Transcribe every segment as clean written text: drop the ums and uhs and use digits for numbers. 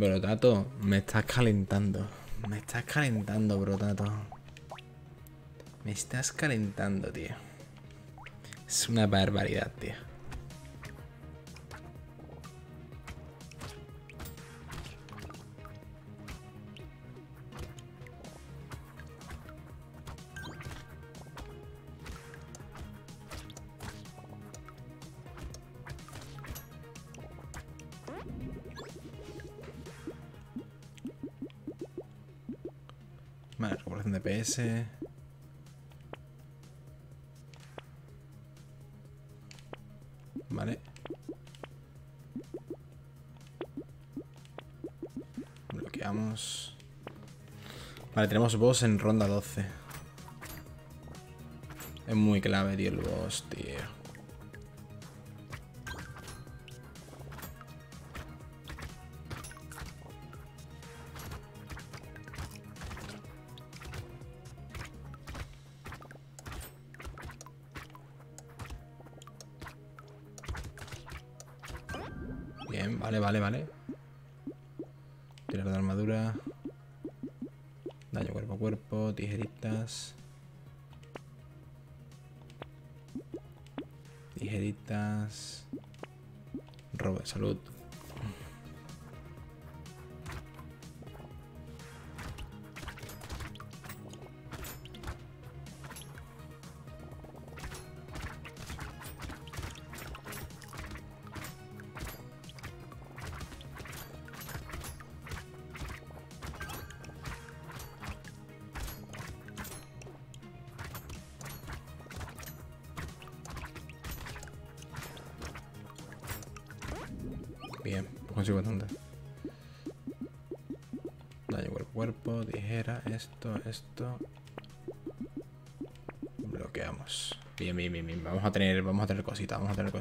Brotato, me estás calentando. Me estás calentando, Brotato. Me estás calentando, tío. Es una barbaridad, tío. Vale, recuperación de PS. Vale. Bloqueamos. Vale, tenemos boss en ronda 12. Es muy clave, tío, el boss, tío. Bien, vale. Tirar de armadura. Daño cuerpo a cuerpo, tijeritas. Robo de salud. Bien, pues consigo bastante. Daño cuerpo, tijera, esto. Bloqueamos. Bien. Vamos a tener cositas, cuerpo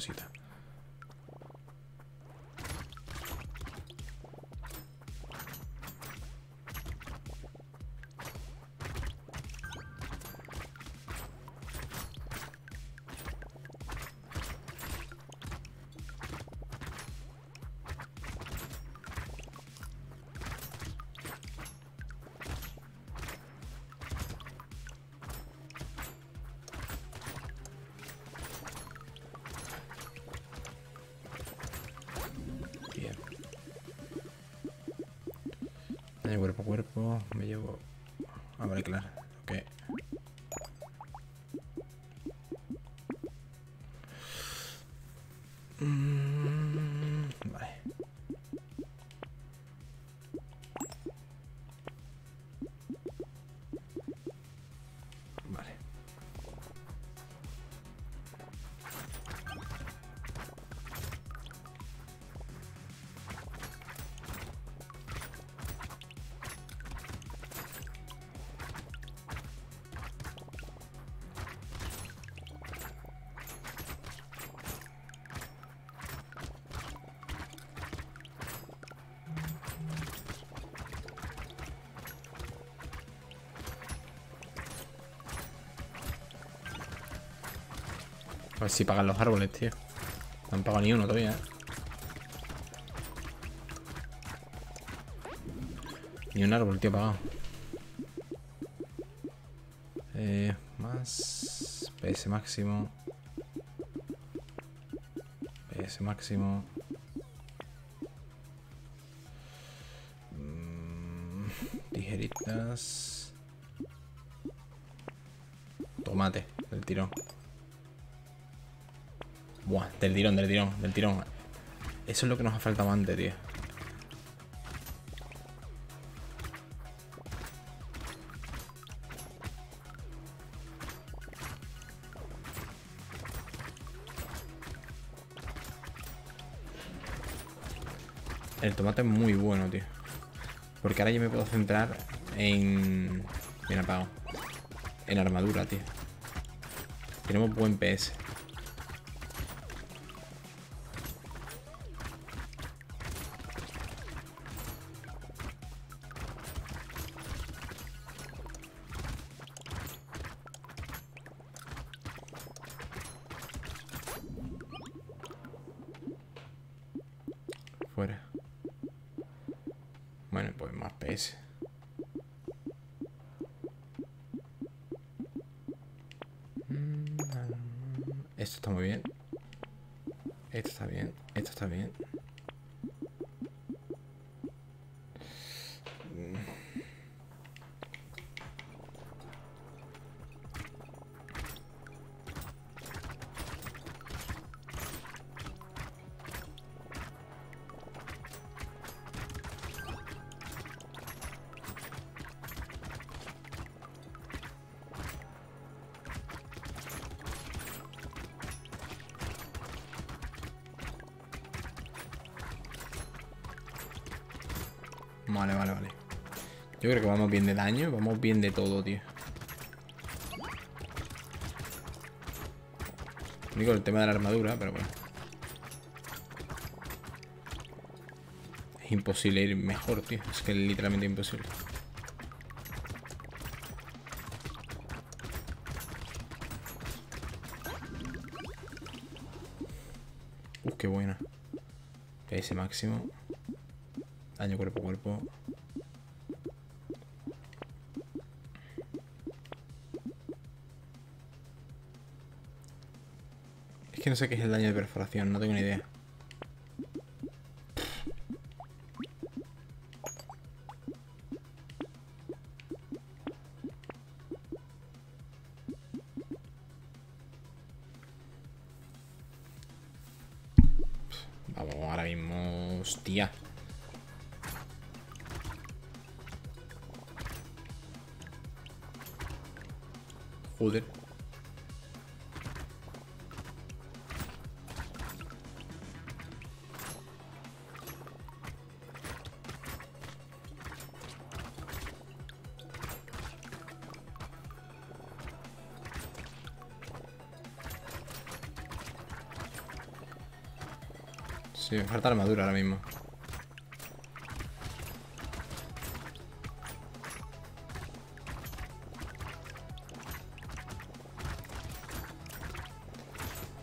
a cuerpo, me llevo... Ah, vale, claro, ok. Vale. A ver si pagan los árboles, tío. No han pagado ni uno todavía, ¿eh? Ni un árbol, tío, pagado. Más... PS máximo. PS máximo. Tijeritas. Tomate, del tirón. Buah, del tirón. Eso es lo que nos ha faltado antes, tío. El tomate es muy bueno, tío. Porque ahora yo me puedo centrar en... Bien apagado. En armadura, tío. Tenemos buen PS. appese. Esto está muy bien. Esto está bien. Esto está bien. Vale, vale, vale. Yo creo que vamos bien de daño. Vamos bien de todo, tío. Digo el tema de la armadura, pero bueno. Es imposible ir mejor, tío. Es que es literalmente imposible. Qué buena. PS máximo. Daño cuerpo a cuerpo. Es que no sé qué es el daño de perforación, no tengo ni idea. Vamos, ahora mismo... Hostia. Joder. Sí, me falta armadura ahora mismo.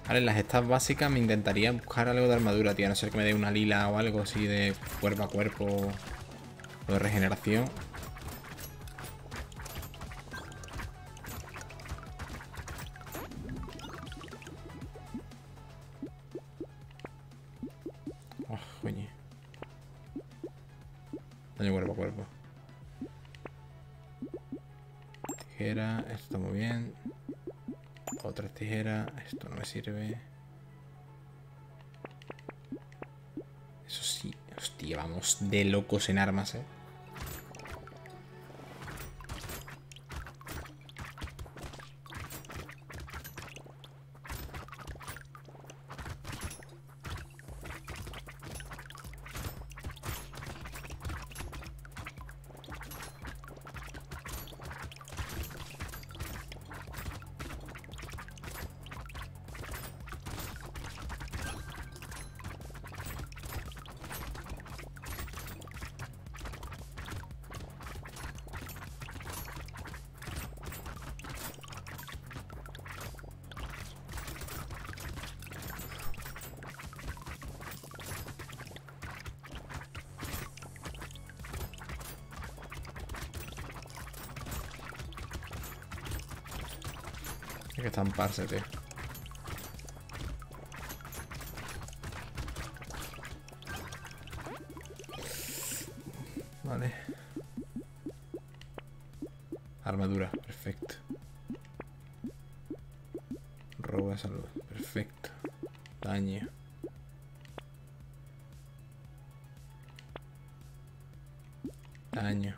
Ahora en las stats básicas me intentaría buscar algo de armadura, tío. A no ser que me dé una lila o algo así de cuerpo a cuerpo o de regeneración. Oh, coño. Daño cuerpo a cuerpo. Tijera, esto está muy bien. Otra tijera, esto no me sirve. Eso sí, hostia, vamos de locos en armas, eh. Hay que estamparse, tío. Vale. Armadura, perfecto. Robo de salud, perfecto. Daño. Daño.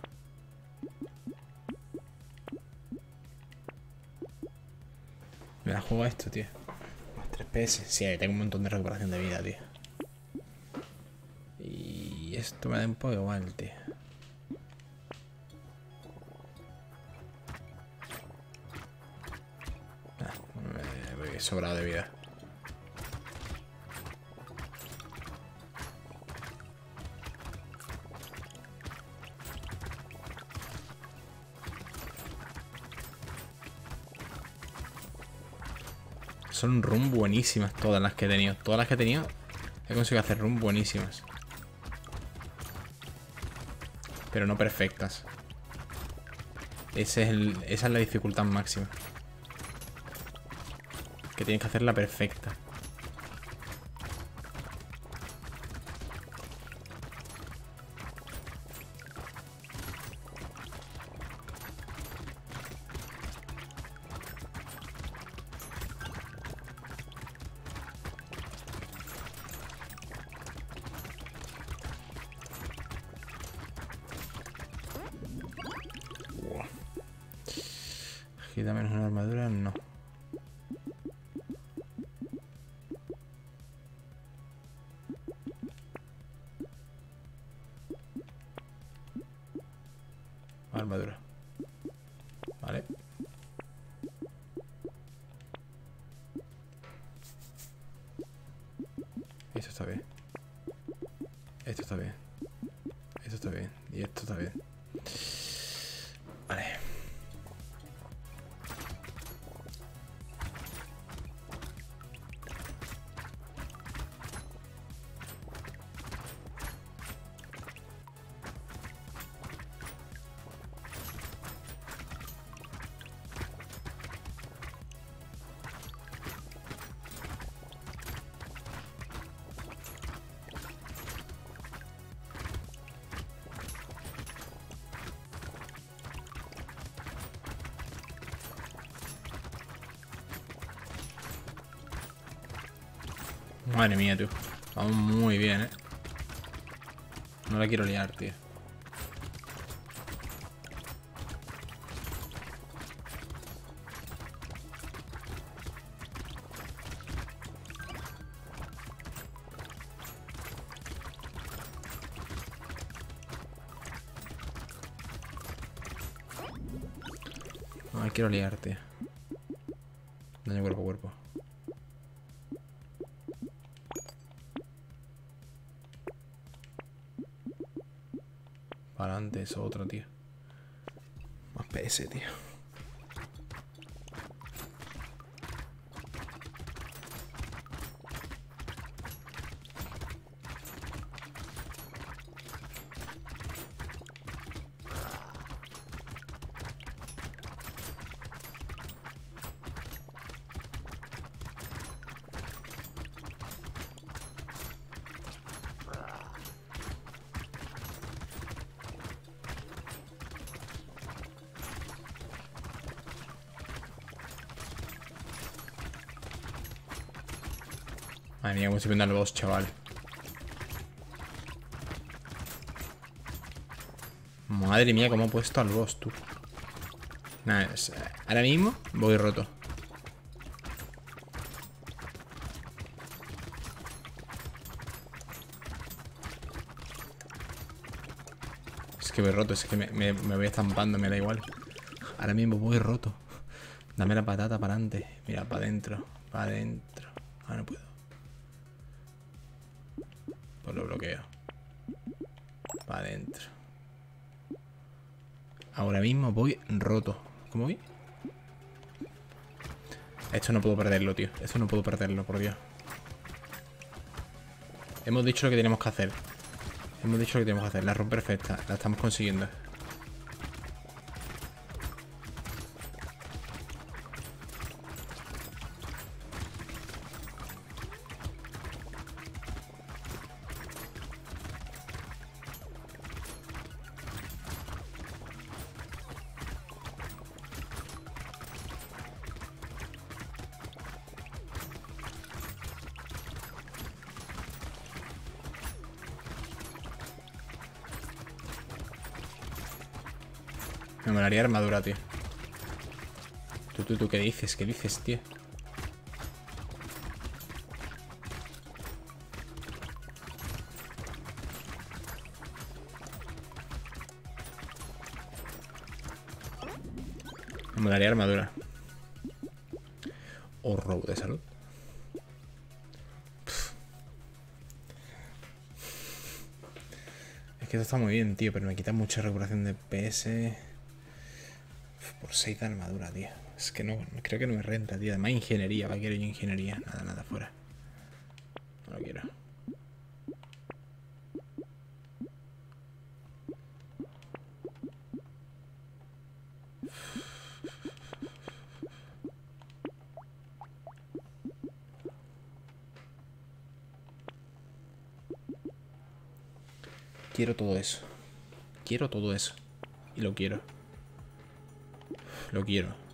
Me la juego a esto, tío. Más 3 PS. Sí, tengo un montón de recuperación de vida, tío. Y esto me da un poco igual, tío. Ah, me he sobrado de vida. Son run buenísimas todas las que he tenido. Todas las que he tenido he conseguido hacer run buenísimas. pero no perfectas. Esa es la dificultad máxima. Que tienes que hacerla perfecta. ¿Aquí da menos una armadura? No. Armadura. Vale. Esto está bien. Esto está bien. Esto está bien. Y esto está bien. Vale. Madre mía, tú. Vamos muy bien, eh. No la quiero liar, tío. No la quiero liar, tío. Daño cuerpo a cuerpo. Para adelante, eso otro, tío. Más PS, tío. Madre mía, cómo se pintan los dos, chaval. Madre mía, cómo ha puesto al boss, tú. Nada, ahora mismo voy roto. Es que voy roto, es que me voy estampando, me da igual. Ahora mismo voy roto. Dame la patata para adelante. Mira, para adentro, para adentro. Ah, no puedo. Lo bloqueo. Para adentro. Ahora mismo voy roto. ¿Cómo voy? Esto no puedo perderlo, tío. Esto no puedo perderlo, por Dios. Hemos dicho lo que tenemos que hacer. Hemos dicho lo que tenemos que hacer. La run perfecta. La estamos consiguiendo. Me molaría armadura, tío. Tú, ¿qué dices? ¿Qué dices, tío? Me molaría armadura. O robo de salud. Pff. Es que esto está muy bien, tío, pero me quita mucha recuperación de PS... Por 6 de armadura, tío. Es que no, creo que no me renta, tío. Además, ingeniería, ¿para qué quiero yo ingeniería? Nada, nada, fuera. No lo quiero. Quiero todo eso. Quiero todo eso. Y lo quiero. Lo quiero.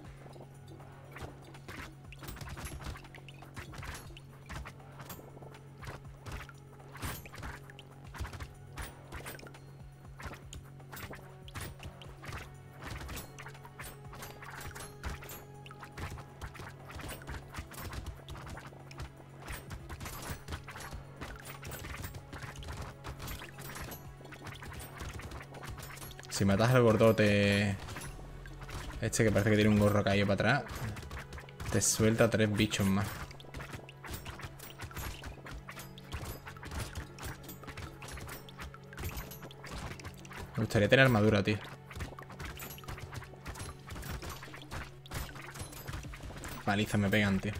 Si matas al gordote este que parece que tiene un gorro caído para atrás, te suelta 3 bichos más. Me gustaría tener armadura, tío. Palizas me pegan, tío.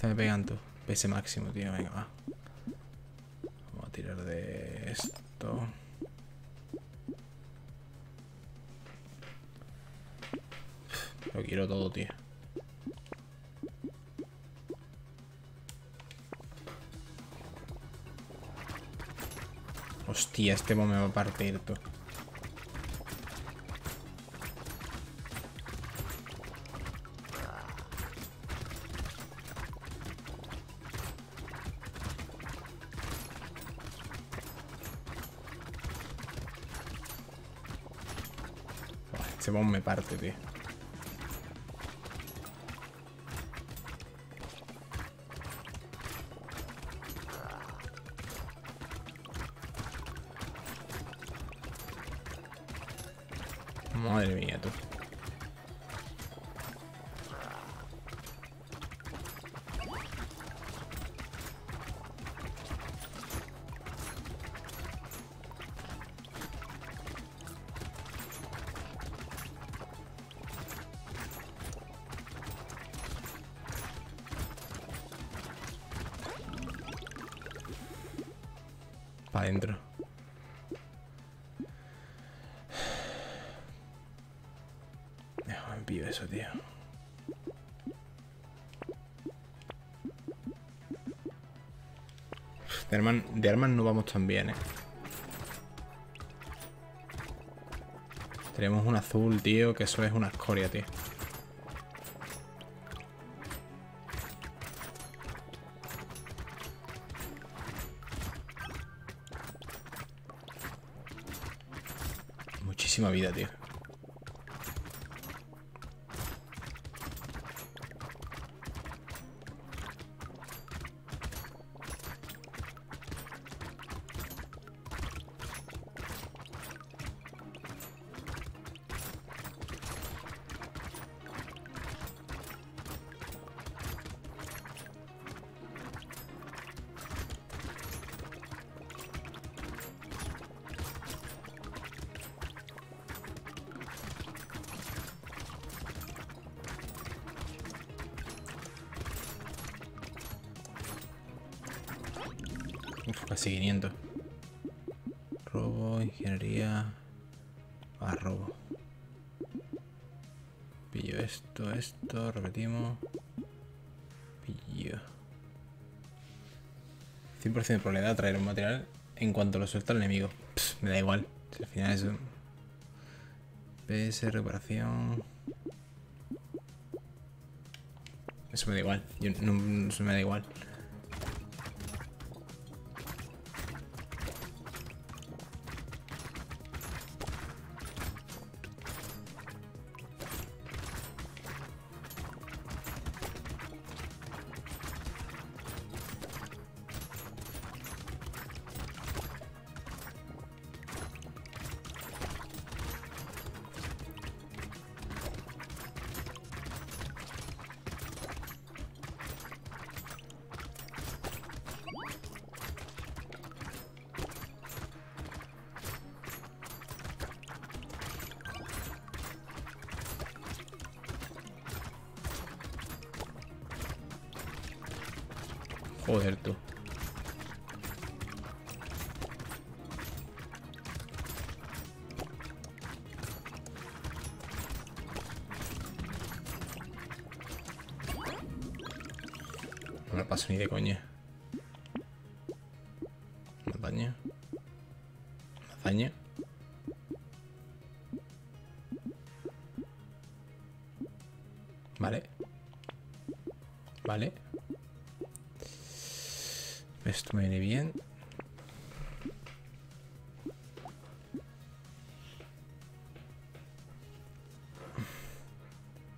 Me pegan tú. Pese máximo, tío. Venga, va. Vamos a tirar de esto. Lo quiero todo, tío. Hostia, este bombe me va a partir, tú. Ese bomb me parte, tío. Madre mía, tú. Adentro. Déjame en pie eso, tío. De armas no vamos tan bien, eh. Tenemos un azul, tío, que eso es una escoria, tío. Muchísima vida, tío. Uf, casi 500. Robo, ingeniería. Ah, robo. Pillo esto, repetimos. Pillo. 100% de probabilidad de traer un material en cuanto lo suelta el enemigo. Pss, me da igual. Si al final es un... PS, reparación. Eso me da igual. Eso me da igual. Joder, tú. non passo ni di cogne. Madagna. Madagna. Vale. Vale. Esto me viene bien.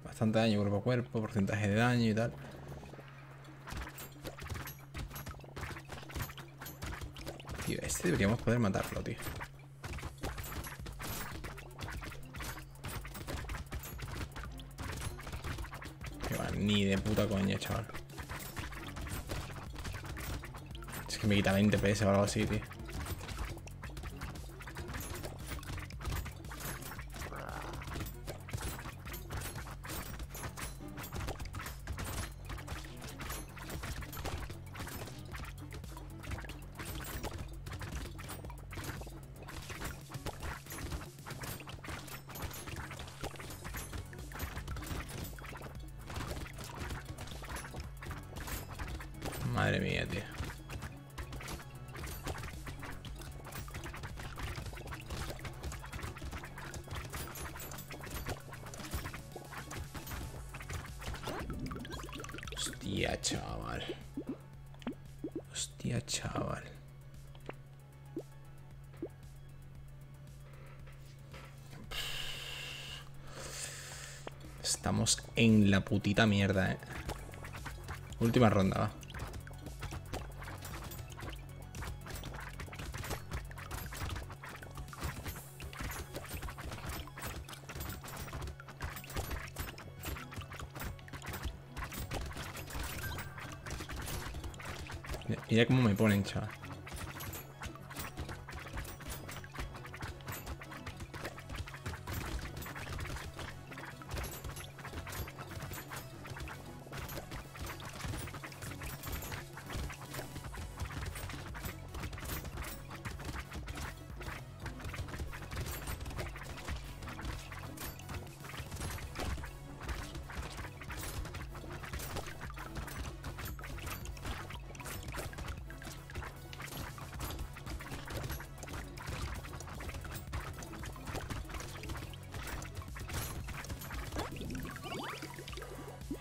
Bastante daño cuerpo a cuerpo, porcentaje de daño y tal. Tío, este deberíamos poder matarlo, tío. Ni de puta coña, chaval. Es que me quita 20 PS o algo así, tío. Madre mía, tío. Hostia, chaval. Hostia, chaval. Estamos en la putita mierda, eh. Última ronda, va. Mira cómo me ponen, chaval.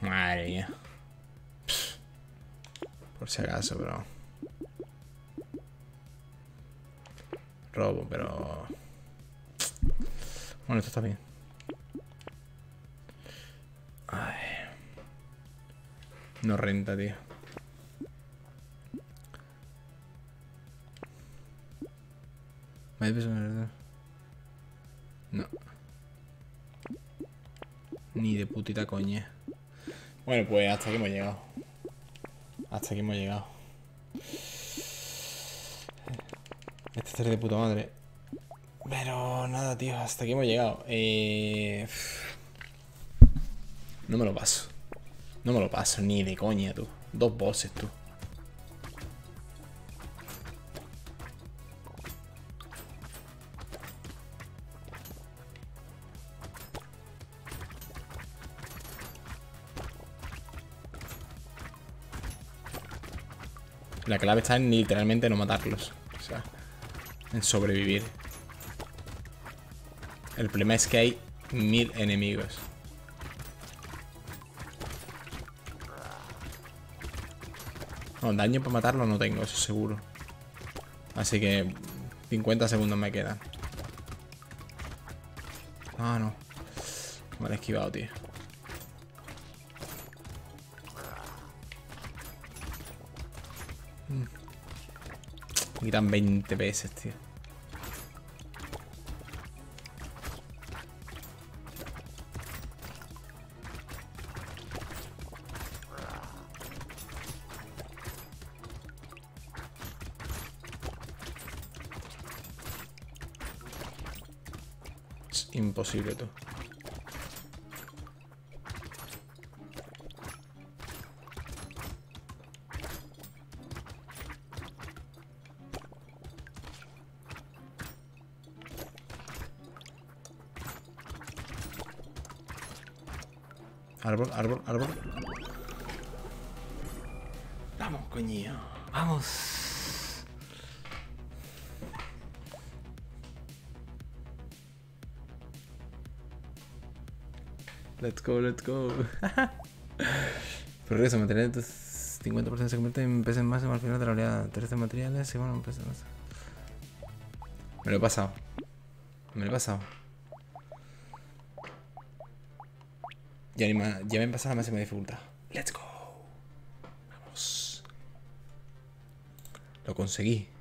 Madre mía. Pff. Por si acaso, pero... Robo, pero... Bueno, esto está bien. Ay. No renta, tío. No. Ni de putita coña. Bueno, pues hasta aquí hemos llegado. Hasta aquí hemos llegado. Este es de puta madre. Pero nada, tío, hasta aquí hemos llegado. No me lo paso. No me lo paso, ni de coña, tú. Dos bosses, tú. La clave está en literalmente no matarlos. O sea, en sobrevivir. El problema es que hay 1000 enemigos. No, daño para matarlo no tengo, eso seguro. Así que 50 segundos me quedan. Ah, no. Me lo he esquivado, tío. Me quitan 20 PS, tío. Es imposible, tú. Árbol, árbol, árbol. Vamos, coño. Vamos. Let's go, let's go. Progreso, materiales 50% se convierte en peso en máximo al final de la oleada. 13 materiales y bueno, un peso en masa. Me lo he pasado. Me lo he pasado. Ya me he pasado la máxima dificultad. Let's go. Vamos. Lo conseguí.